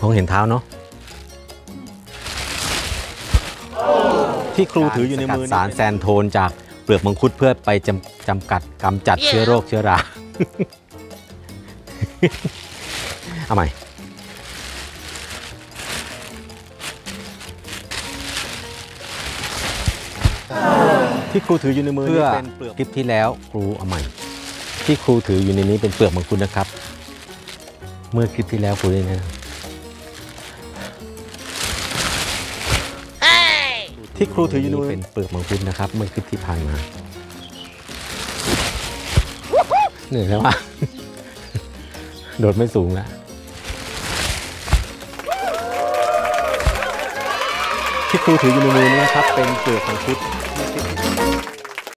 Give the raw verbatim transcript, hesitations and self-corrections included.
มองเห็นเท้าเนาะที่ครูถืออยู่ในมือสารแซนโทนจากเปลือกมังคุดเพื่อไปจำจำกัดกำจัดเชื้อโรคเชื้อราเอาใหม่ที่ครูถืออยู่ในมือเพื่อคลิปที่แล้วครูเอาใหม่ที่ครูถืออยู่ในนี้เป็นเปลือกมังคุดนะครับเมื่อคลิปที่แล้วครูได้นะที่ครูถืออยู่ในมือเป็นเปลือกมังคุดนะครับเมื่อคลิปที่ผ่านมาเหนื่อยแล้วอ่ะโดดไม่สูงแล้วที่ครูถืออยู่ในมือนี้นะครับเป็นเปลือกมังคุด